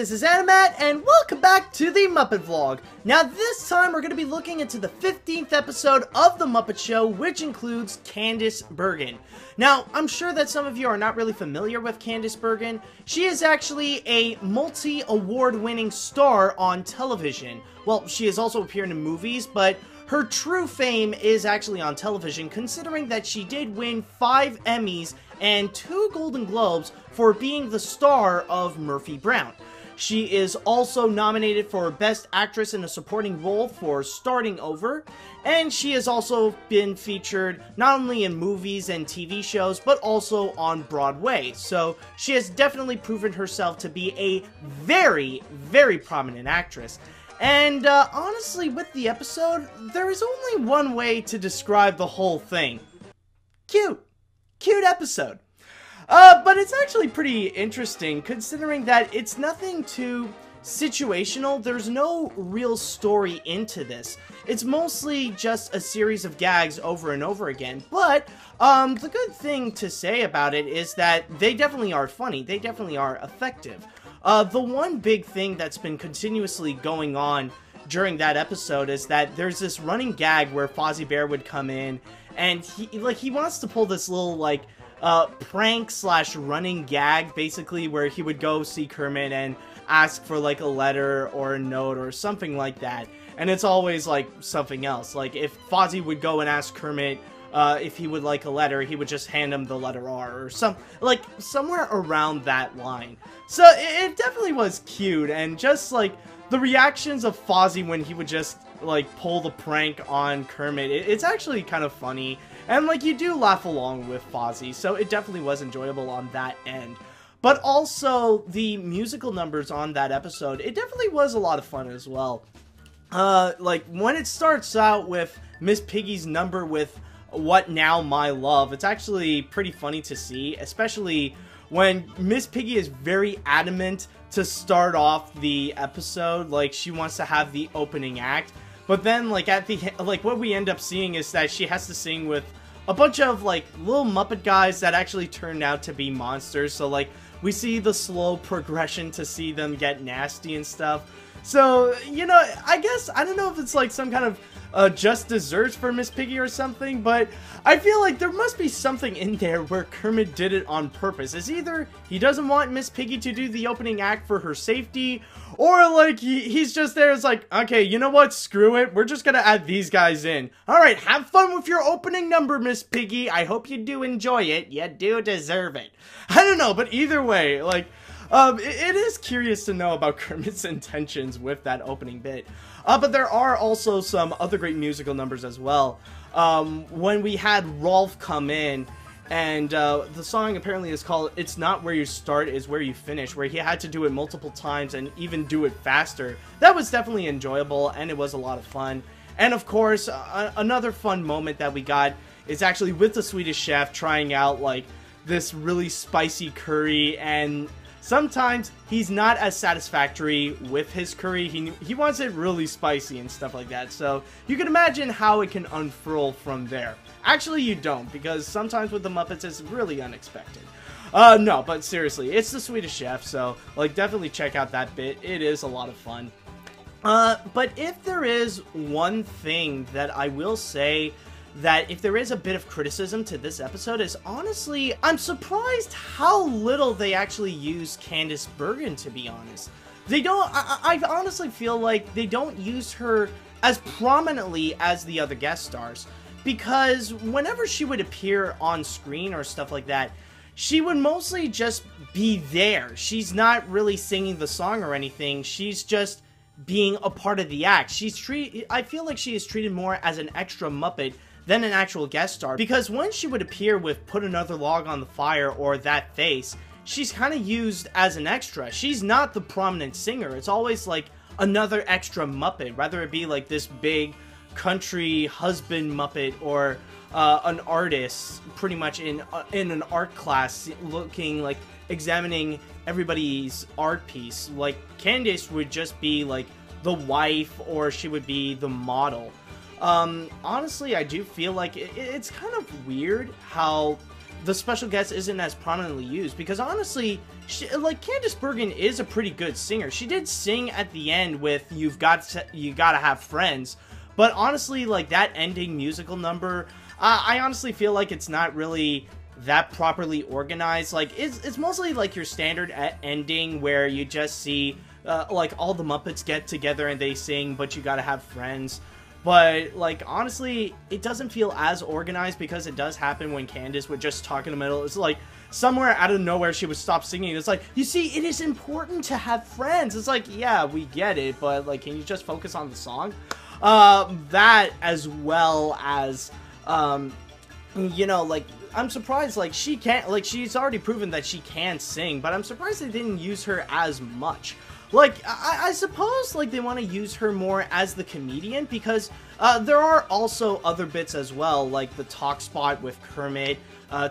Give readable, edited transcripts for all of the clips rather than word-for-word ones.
this is Animat, and welcome back to the Muppet Vlog. Now this time we're going to be looking into the 15th episode of The Muppet Show, which includes Candice Bergen. Now, I'm sure that some of you are not really familiar with Candice Bergen. She is actually a multi-award-winning star on television. Well, she has also appeared in movies, but her true fame is actually on television, considering that she did win 5 Emmys and 2 Golden Globes for being the star of Murphy Brown. She is also nominated for Best Actress in a Supporting Role for Starting Over, and she has also been featured not only in movies and TV shows, but also on Broadway. So she has definitely proven herself to be a very, very prominent actress. And honestly, with the episode, there is only one way to describe the whole thing. Cute. Cute episode. But it's actually pretty interesting, considering that it's nothing too situational. There's no real story into this. It's mostly just a series of gags over and over again. But the good thing to say about it is that they definitely are funny. They definitely are effective. The one big thing that's been continuously going on during that episode is that there's this running gag where Fozzie Bear would come in, and he wants to pull this little prank slash running gag, basically, where he would go see Kermit and ask for a letter or a note or something like that, and it's always something else. If Fozzie would go and ask Kermit if he would like a letter, he would just hand him the letter R or somewhere around that line. So it definitely was cute, and just the reactions of Fozzie when he would just pull the prank on Kermit, it's actually kind of funny, and you do laugh along with Fozzie, so it definitely was enjoyable on that end. But also the musical numbers on that episode, it definitely was a lot of fun as well. When it starts out with Miss Piggy's number with What Now My Love, it's actually pretty funny to see, especially when Miss Piggy is very adamant to start off the episode. She wants to have the opening act, but then at the what we end up seeing is that she has to sing with a bunch of little Muppet guys that actually turned out to be monsters. So we see the slow progression to see them get nasty and stuff. So, I guess, I don't know if it's some kind of just desserts for Miss Piggy or something, but I feel there must be something in there where Kermit did it on purpose. It's either he doesn't want Miss Piggy to do the opening act for her safety, or he's just there, it's okay, you know what, screw it, we're just gonna add these guys in. Alright, have fun with your opening number, Miss Piggy, I hope you do enjoy it, you do deserve it. I don't know, but either way, it is curious to know about Kermit's intentions with that opening bit. But there are also some other great musical numbers as well. When we had Rolf come in, and the song apparently is called It's Not Where You Start, Is Where You Finish, where he had to do it multiple times and even do it faster. That was definitely enjoyable, and it was a lot of fun. And of course, another fun moment that we got is actually with the Swedish chef trying out this really spicy curry, and sometimes he's not as satisfactory with his curry. He wants it really spicy and stuff like that. So you can imagine how it can unfurl from there. Actually, you don't, because sometimes with the Muppets, it's really unexpected. No, but seriously, it's the Swedish chef. So definitely check out that bit. It is a lot of fun. But if there is one thing that I will say, that if there is a bit of criticism to this episode, is honestly, I'm surprised how little they actually use Candice Bergen, to be honest. They don't, I honestly feel they don't use her as prominently as the other guest stars, because whenever she would appear on screen or stuff like that, she would mostly just be there. She's not really singing the song or anything, she's just being a part of the act. I feel she is treated more as an extra Muppet than an actual guest star, because when she would appear with Put Another Log on the Fire or That Face, she's kind of used as an extra. She's not the prominent singer. It's always another extra Muppet, whether it be this big country husband Muppet or an artist pretty much in an art class looking examining everybody's art piece. Candice would just be the wife, or she would be the model. Honestly, I do feel it's kind of weird how the special guest isn't as prominently used, because honestly, Candice Bergen is a pretty good singer. She did sing at the end with You Gotta Have Friends, but honestly, like, that ending musical number, I honestly feel like it's not really that properly organized. Like, it's mostly like your standard ending where you just see like all the Muppets get together and they sing But You Gotta Have Friends. But, like, honestly, it doesn't feel as organized, because it does happen when Candice would just talk in the middle. It's like, somewhere out of nowhere, she would stop singing. It's like, you see, it is important to have friends. It's like, yeah, we get it, but, like, can you just focus on the song? That, as well as, you know, like, I'm surprised, like, she can't, like, she's already proven that she can sing, but I'm surprised they didn't use her as much. Like, I suppose, like, they want to use her more as the comedian, because there are also other bits as well, like the talk spot with Kermit,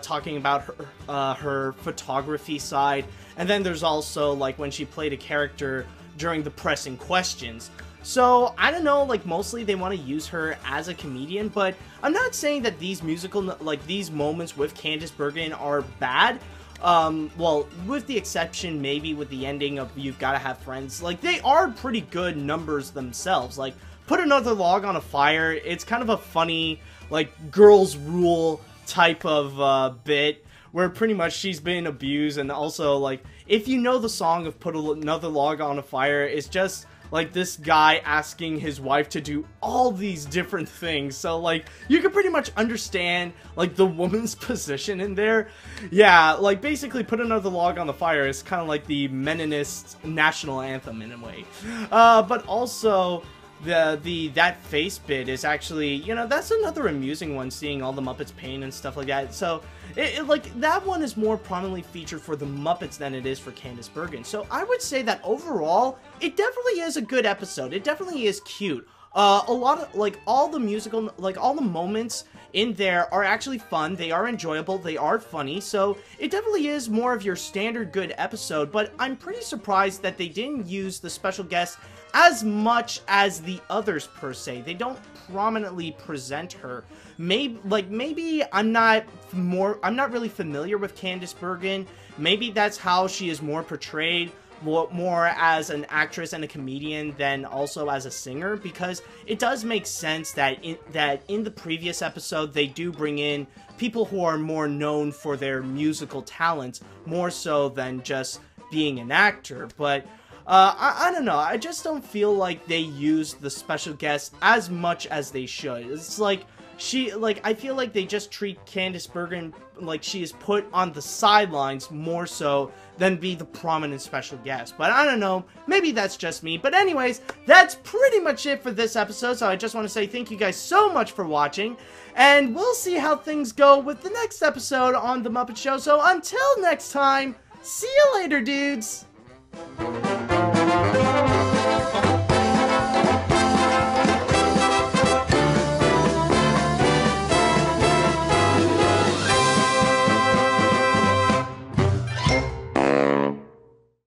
talking about her photography side, and then there's also, like, when she played a character during the pressing questions. So, I don't know, like, mostly they want to use her as a comedian, but I'm not saying that these musical, like, these moments with Candice Bergen are bad. Well, with the exception, maybe with the ending of You've Gotta Have Friends, like, they are pretty good numbers themselves. Like, Put Another Log on a Fire, it's kind of a funny, like, girls rule type of, bit, where pretty much she's been abused, and also, like, if you know the song of Put Another Log on a Fire, it's just, like, this guy asking his wife to do all these different things. So, like, you can pretty much understand, like, the woman's position in there. Yeah, like, basically Put Another Log on the Fire is kind of like the Meninist national anthem in a way. But also, the That Face bit is actually, you know, that's another amusing one, seeing all the Muppets' pain and stuff like that. So, like, that one is more prominently featured for the Muppets than it is for Candice Bergen. So, I would say that overall, it definitely is a good episode. It definitely is cute. A lot of, like, all the musical, like, all the moments in there are actually fun. They are enjoyable. They are funny. So, it definitely is more of your standard good episode, but I'm pretty surprised that they didn't use the special guest as much as the others, per se. They don't prominently present her. Maybe I'm not really familiar with Candice Bergen. Maybe that's how she is more portrayed, more as an actress and a comedian than also as a singer, because it does make sense that in the previous episode they do bring in people who are more known for their musical talents, more so than just being an actor. But I don't know, I just don't feel like they used the special guest as much as they should. It's like, I feel like they just treat Candice Bergen like she is put on the sidelines more so than be the prominent special guest. But I don't know, maybe that's just me. But anyways, that's pretty much it for this episode, so I just want to say thank you guys so much for watching, and we'll see how things go with the next episode on The Muppet Show. So until next time, see you later, dudes! Thank you.